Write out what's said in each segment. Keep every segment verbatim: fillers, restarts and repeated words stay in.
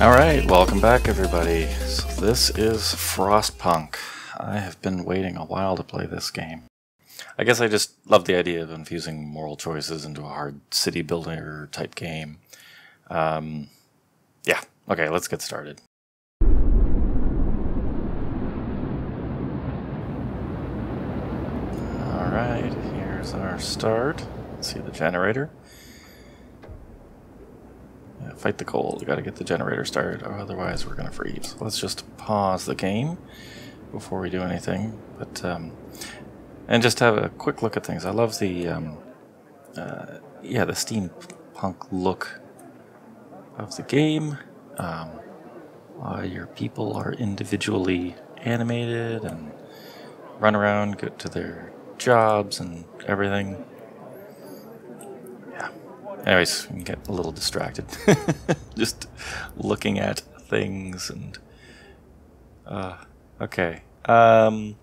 Alright, welcome back everybody. So this is Frostpunk. I have been waiting a while to play this game. I guess I just love the idea of infusing moral choices into a hard city builder type game. Um, yeah, okay, let's get started. Alright, here's our start. Let's see the generator. Yeah, fight the cold. We gotta get the generator started, or otherwise we're gonna freeze. Let's just pause the game before we do anything, but um, and just have a quick look at things. I love the um, uh, yeah the steampunk look of the game. Um, uh, your people are individually animated and run around, go to their jobs and everything. Anyways, we can get a little distracted just looking at things and uh, okay. Um,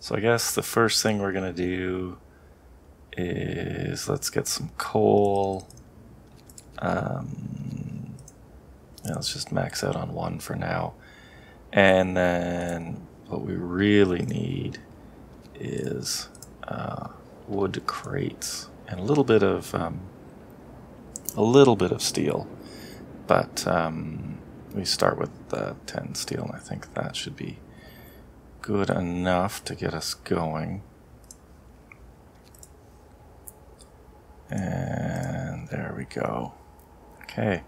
so I guess the first thing we're gonna do is let's get some coal. Um, yeah, let's just max out on one for now, and then what we really need is uh, wood crates and a little bit of. Um, A little bit of steel, but um, we start with uh, ten steel, and I think that should be good enough to get us going. And there we go. Okay.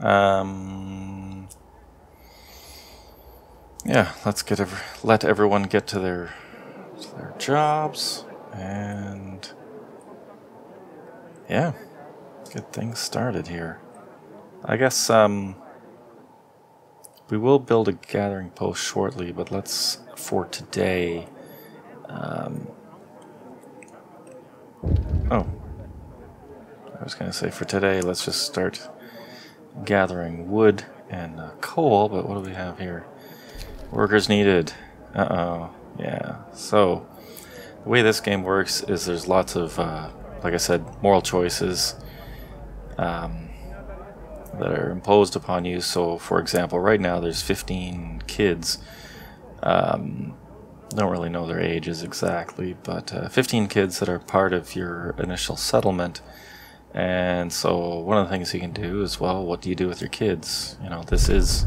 Um, yeah, let's get every, let everyone get to their to their jobs, and yeah. Get things started here. I guess um, we will build a gathering post shortly, but let's, for today, um, oh, I was going to say for today, let's just start gathering wood and uh, coal, but what do we have here? Workers needed. Uh-oh, yeah. So, the way this game works is there's lots of, uh, like I said, moral choices. Um, that are imposed upon you. So, for example, right now there's fifteen kids. Um, don't really know their ages exactly, but uh, fifteen kids that are part of your initial settlement. And so, one of the things you can do is, well, what do you do with your kids? You know, this is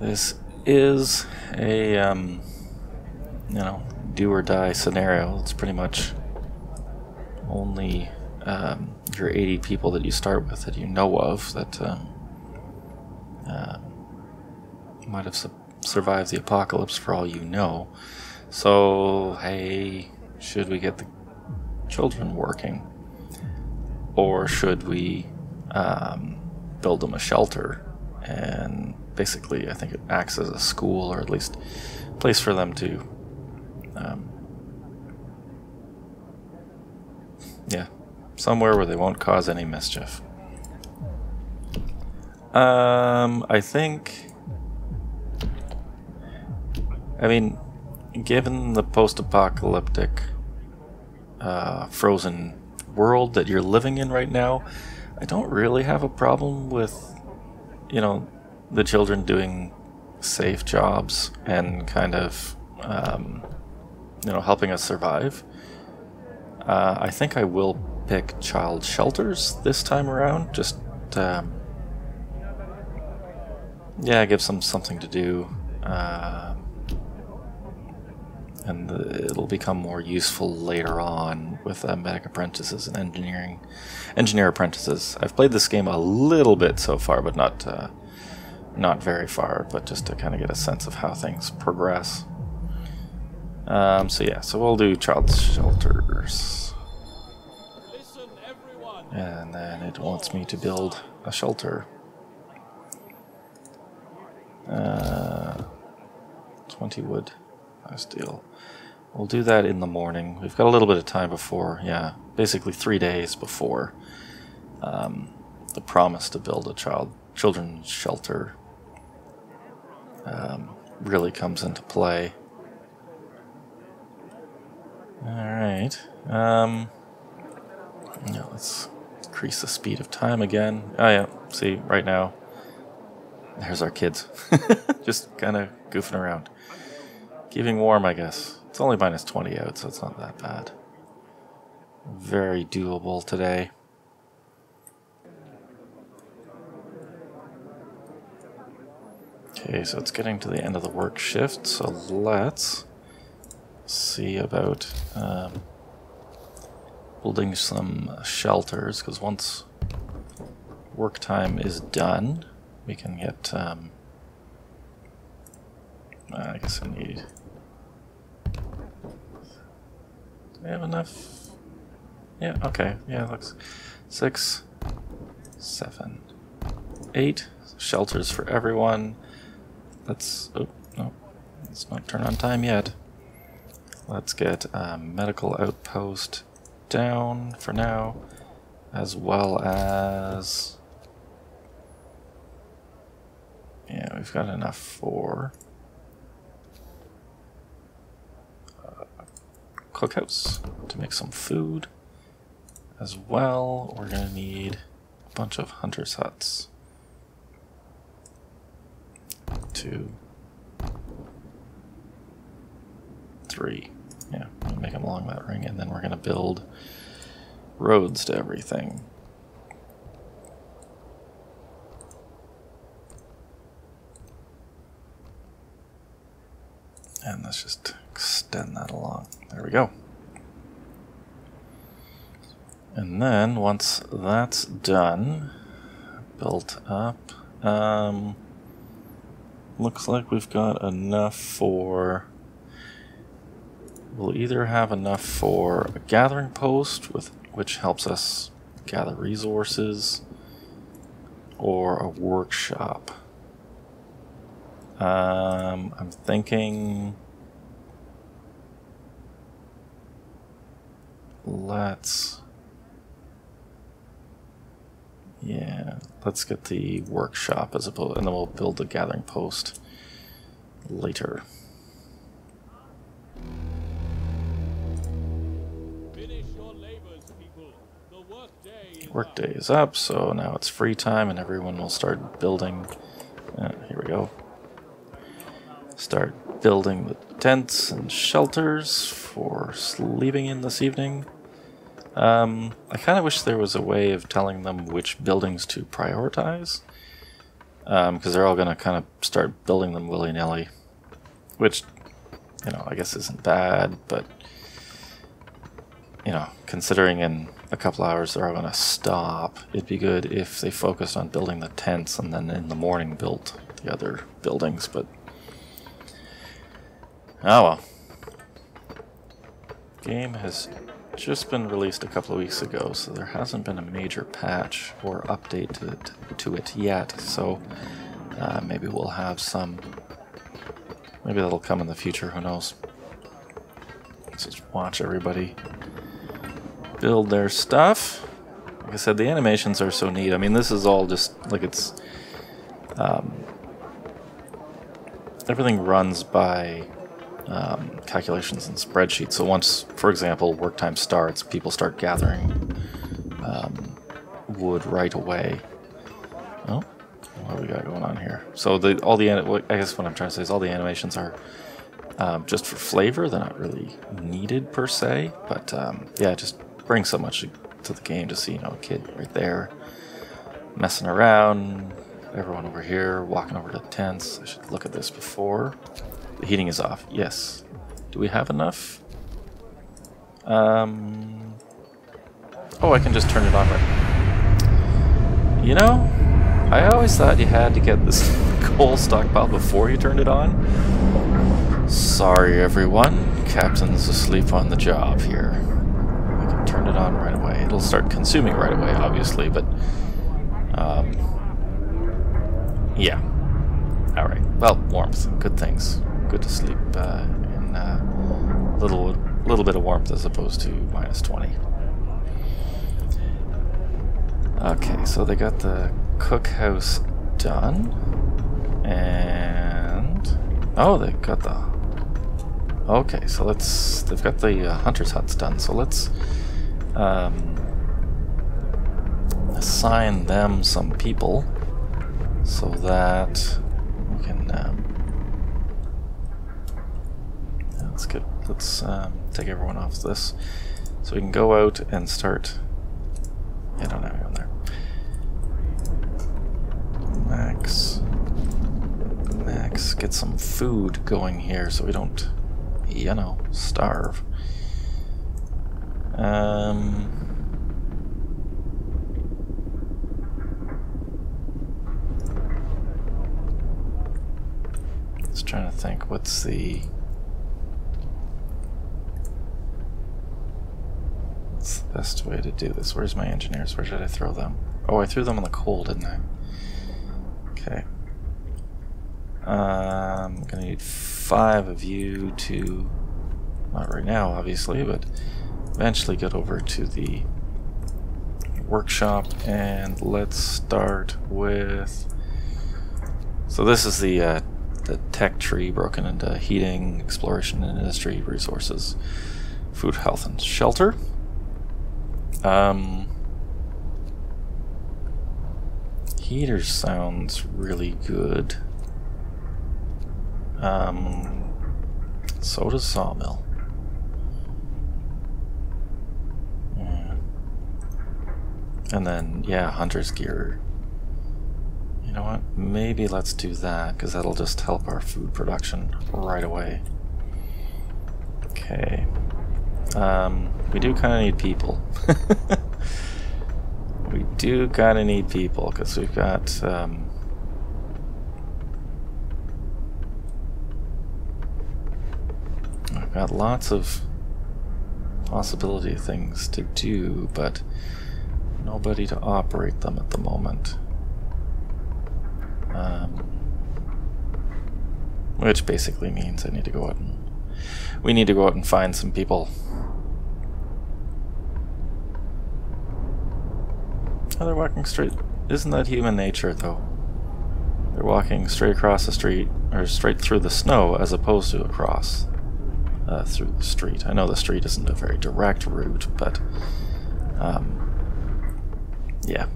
this is a um, you know, do or die scenario. It's pretty much only. Um, your eighty people that you start with that you know of that um, uh, might have su survived the apocalypse for all you know. So, hey, should we get the children working? Or should we um, build them a shelter? And basically, I think it acts as a school, or at least a place for them to um, yeah. Somewhere where they won't cause any mischief. Um, I think... I mean, given the post-apocalyptic uh, frozen world that you're living in right now, I don't really have a problem with, you know, the children doing safe jobs and kind of, um, you know, helping us survive. Uh, I think I will pick child shelters this time around. Just um, yeah, gives them something to do, uh, and the, it'll become more useful later on with uh, medic apprentices and engineering engineer apprentices. I've played this game a little bit so far, but not uh, not very far. But just to kind of get a sense of how things progress. Um, so yeah, so we'll do child shelters. And then it wants me to build a shelter. Uh, twenty wood, five steel. We'll do that in the morning. We've got a little bit of time before, yeah, basically three days before um, the promise to build a child children's shelter um, really comes into play. All right. Um, yeah, let's Increase the speed of time again. Oh yeah, see, right now, there's our kids. Just kind of goofing around. Keeping warm, I guess. It's only minus twenty out, so it's not that bad. Very doable today. Okay, so it's getting to the end of the work shift, so let's see about um, building some shelters, because once work time is done, we can get, um, I guess I need, do we have enough? Yeah, okay, yeah, it looks, six, seven, eight, shelters for everyone. Let's, oh, no, let's not turn on time yet. Let's get a medical outpost down for now, as well as, yeah, we've got enough for a cookhouse to make some food. As well, we're gonna need a bunch of hunter's huts two, three. Yeah, we'll make them along that ring, and then we're going to build roads to everything. And let's just extend that along. There we go. And then, once that's done, built up, um... looks like we've got enough for... We'll either have enough for a gathering post, with which helps us gather resources, or a workshop. Um, I'm thinking... Let's... Yeah, let's get the workshop as opposed, and then we'll build the gathering post later. Finish your labors, people. The workday is workday is up, so now it's free time, and everyone will start building. Uh, here we go. Start building the tents and shelters for sleeping in this evening. Um, I kind of wish there was a way of telling them which buildings to prioritize, um, because they're all going to kind of start building them willy-nilly, which, you know, I guess isn't bad, but, you know, considering in a couple hours they're all going to stop, it'd be good if they focused on building the tents and then in the morning built the other buildings, but, oh well. Game has... just been released a couple of weeks ago, so there hasn't been a major patch or update to it, to it yet, so uh, maybe we'll have some, maybe that'll come in the future, who knows. Let's just watch everybody build their stuff. Like I said, the animations are so neat. I mean, this is all just, like, it's, um, everything runs by Um, calculations and spreadsheets. So once, for example, work time starts, people start gathering um, wood right away. Oh, what do we got going on here? So the, all the, I guess what I'm trying to say is all the animations are um, just for flavor. They're not really needed per se, but um, yeah, it just brings so much to the game to see, you know, a kid right there messing around, everyone over here walking over to tents. I should look at this before. The heating is off. Yes. Do we have enough? Um. Oh, I can just turn it on right. You know, I always thought you had to get this coal stockpile before you turned it on. Sorry, everyone. Captain's asleep on the job here. I can turn it on right away. It'll start consuming right away, obviously, but... Um, yeah. Alright. Well, warmth. Good things. Good to sleep uh, in a uh, little, little bit of warmth as opposed to minus twenty. Okay, so they got the cookhouse done. And... oh, they got the... okay, so let's... they've got the uh, hunter's huts done, so let's... Um, assign them some people so that we can um, let's get let's um, take everyone off this so we can go out and start. I don't have anyone there. Max, Max, get some food going here so we don't, you know, starve. Um. Just trying to think. What's the? What's the best way to do this? Where's my engineers? Where should I throw them? Oh, I threw them on the coal, didn't I? Okay. Um, I'm gonna need five of you to. Not right now, obviously, but. Eventually get over to the workshop, and let's start with, so this is the uh, the tech tree broken into heating, exploration and industry, resources, food, health and shelter. Um, heater sounds really good. Um, so does sawmill. And then, yeah, hunter's gear. You know what? Maybe let's do that, because that'll just help our food production right away. Okay. Um, we do kind of need people. We do kind of need people, because we've got... Um, we've got lots of possibility of things to do, but... nobody to operate them at the moment. Um, which basically means I need to go out and... we need to go out and find some people. Oh, they're walking straight... Isn't that human nature, though? They're walking straight across the street, or straight through the snow, as opposed to across uh, through the street. I know the street isn't a very direct route, but... Um, yeah,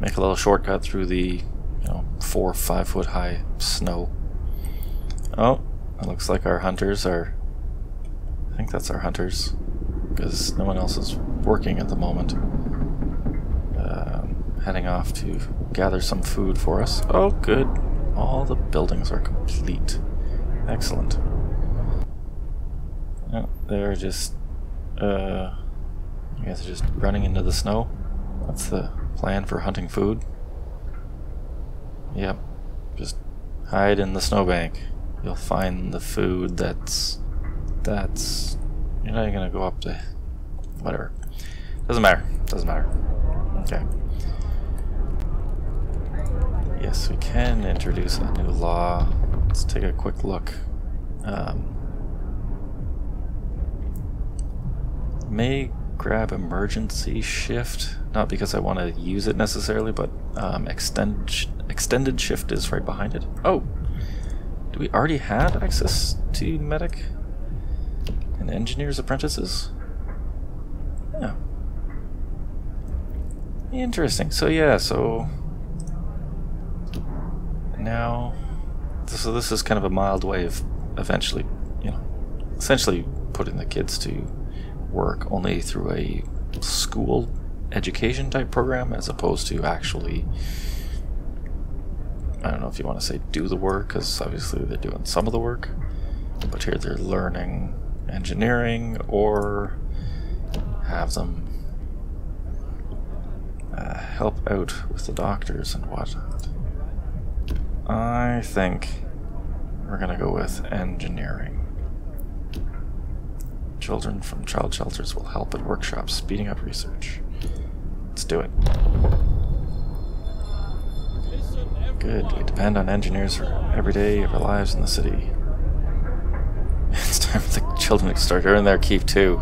make a little shortcut through the, you know, four or five foot high snow. Oh, it looks like our hunters are, I think that's our hunters, because no one else is working at the moment. Um, heading off to gather some food for us. Oh good, all the buildings are complete. Excellent. Oh, they're just, uh, you guys are just running into the snow. That's the plan for hunting food. Yep. Just hide in the snowbank. You'll find the food that's... that's... You're not gonna go up the... whatever. Doesn't matter. Doesn't matter. Okay. Yes, we can introduce a new law. Let's take a quick look. Um, may grab emergency shift. Not because I want to use it necessarily, but um, extend sh extended shift is right behind it. Oh! Do we already had access to medic and engineer's apprentices? Yeah. Interesting. So yeah, so now so this is kind of a mild way of eventually, you know, essentially putting the kids to work only through a school education type program, as opposed to actually, I don't know if you want to say do the work, because obviously they're doing some of the work, but here they're learning engineering, or have them uh, help out with the doctors and whatnot. I think we're gonna go with engineering. Children from child shelters will help at workshops, speeding up research. Let's do it. Good. We depend on engineers for every day of our lives in the city. It's time for the children to start earning their keep too.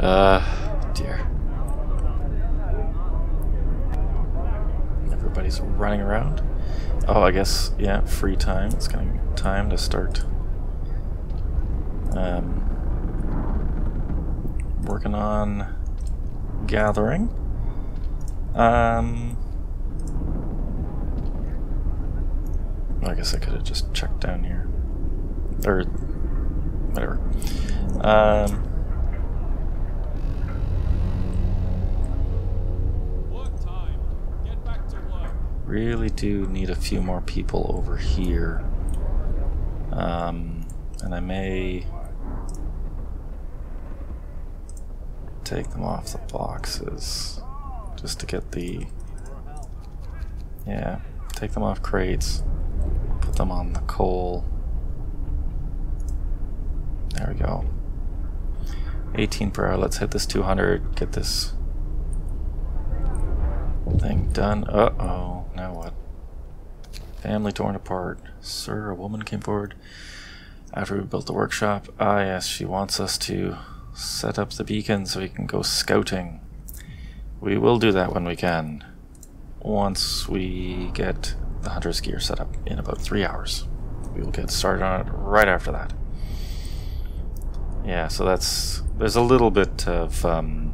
uh, dear. Everybody's running around. Oh, I guess, yeah, free time. It's getting time to start... Um, working on gathering. Um, I guess I could have just checked down here. Or whatever. Um, really do need a few more people over here. Um, and I may take them off the boxes just to get the, yeah, take them off crates, put them on the coal. There we go. eighteen per hour. Let's hit this two hundred, get this thing done. Uh-oh. Now what? Family torn apart. Sir, a woman came forward after we built the workshop. Ah, yes, she wants us to set up the beacon so we can go scouting. We will do that when we can, once we get the hunter's gear set up in about three hours. We will get started on it right after that. Yeah, so that's, there's a little bit of, um,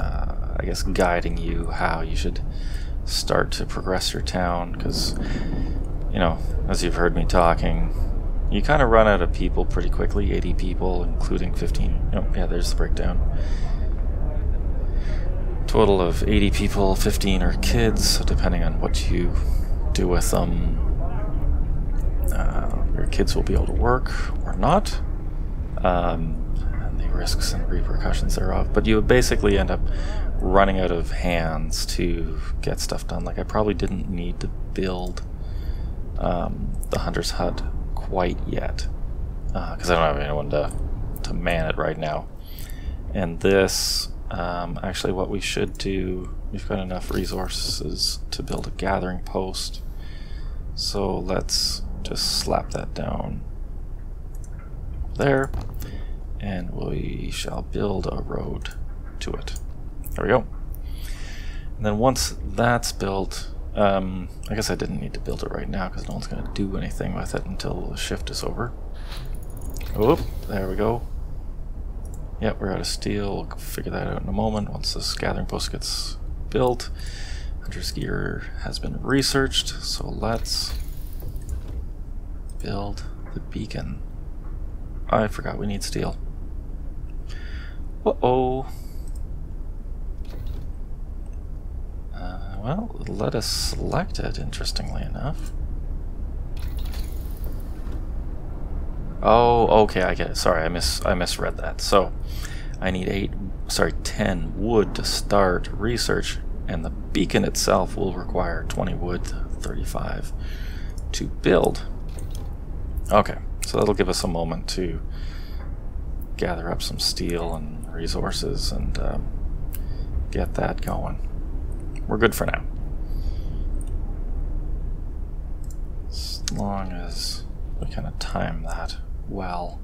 uh, I guess, guiding you how you should start to progress your town, because, you know, as you've heard me talking, you kind of run out of people pretty quickly, eighty people, including fifteen, oh, yeah, there's the breakdown. Total of eighty people, fifteen are kids, so depending on what you do with them, uh, your kids will be able to work or not. Um, and the risks and repercussions thereof, but you would basically end up running out of hands to get stuff done. Like, I probably didn't need to build um, the hunter's hut quite yet, because uh, I don't have anyone to, to man it right now. And this, um, actually what we should do, we've got enough resources to build a gathering post, so let's just slap that down there, and we shall build a road to it. There we go. And then once that's built, um, I guess I didn't need to build it right now because no one's going to do anything with it until the shift is over. Oh, there we go. Yep, we're out of steel. We'll figure that out in a moment once this gathering post gets built. Hunter's gear has been researched, so let's build the beacon. I forgot we need steel. Uh-oh. Uh, well, let us select it, interestingly enough. Oh, okay, I get it. Sorry, I mis I misread that. So, I need eight, sorry, ten wood to start research, and the beacon itself will require twenty wood, thirty-five to build. Okay. So that'll give us a moment to gather up some steel and resources and um, get that going. We're good for now. As long as we kind of time that well.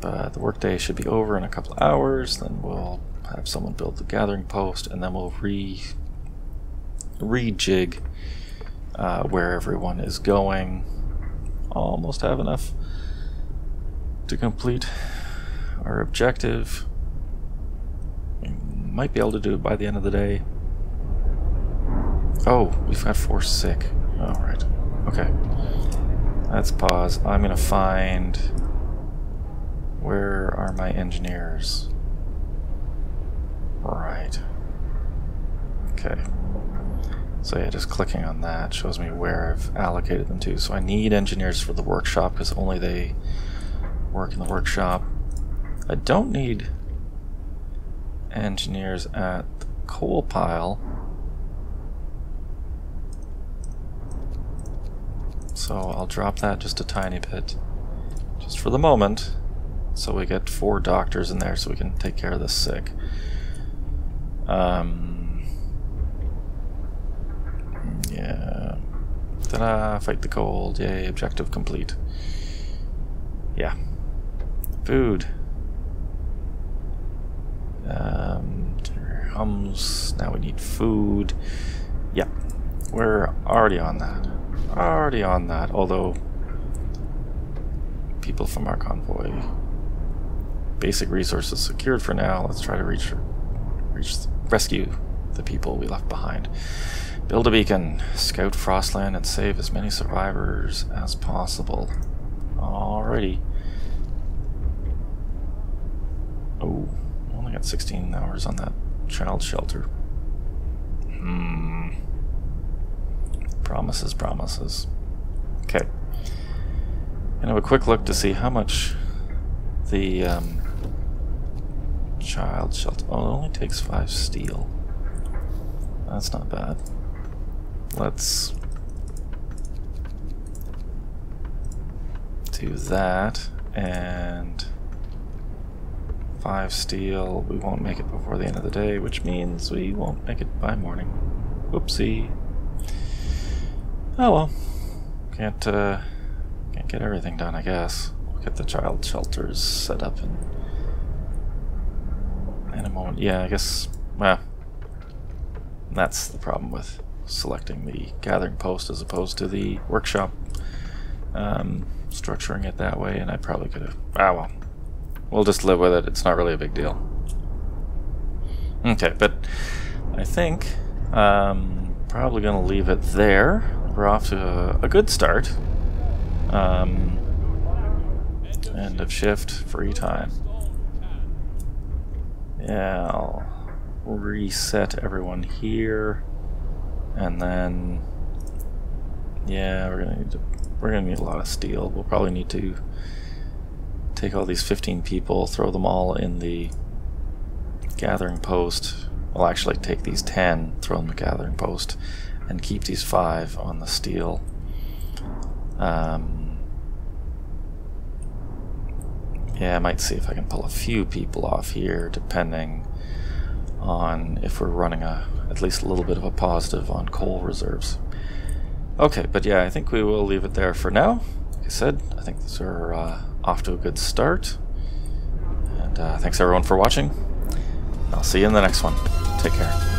But the workday should be over in a couple of hours, then we'll have someone build the gathering post, and then we'll re rejig uh, where everyone is going. Almost have enough to complete our objective. We might be able to do it by the end of the day. Oh, we've got four sick. Alright. Okay. Let's pause. I'm going to find... Where are my engineers? Right. Okay. So yeah, just clicking on that shows me where I've allocated them to. So I need engineers for the workshop because only they work in the workshop. I don't need engineers at the coal pile. So I'll drop that just a tiny bit, just for the moment. So we get four doctors in there so we can take care of the sick. Um... Yeah. Ta-da! Fight the cold. Yay! Objective complete. Yeah. Food. Um, hums. Now we need food. Yeah. We're already on that. Already on that. Although, people from our convoy. Basic resources secured for now. Let's try to reach rescue the people we left behind. Build a beacon, scout Frostland, and save as many survivors as possible. Alrighty. Oh, I only got sixteen hours on that child shelter. Hmm. Promises, promises. Okay. And have a quick look to see how much the um, child shelter. Oh, it only takes five steel. That's not bad. Let's do that, and five steel. We won't make it before the end of the day, which means we won't make it by morning. Whoopsie. Oh well. Can't uh, can't get everything done, I guess. We'll get the child shelters set up in in a moment. Yeah, I guess. Well, that's the problem with selecting the gathering post as opposed to the workshop, um, structuring it that way, and I probably could have. Ah well, we'll just live with it. It's not really a big deal. Okay, but I think um, probably going to leave it there. We're off to a, a good start. Um, end of shift, free time. Yeah, I'll reset everyone here. And then, yeah, we're gonna need to, we're gonna need a lot of steel. We'll probably need to take all these fifteen people, throw them all in the gathering post. We'll actually take these ten, throw them in the gathering post, and keep these five on the steel. Um, yeah, I might see if I can pull a few people off here, depending on if we're running a at least a little bit of a positive on coal reserves. Okay, but yeah, I think we will leave it there for now. Like I said, I think these are uh, off to a good start. And uh, thanks everyone for watching. I'll see you in the next one. Take care.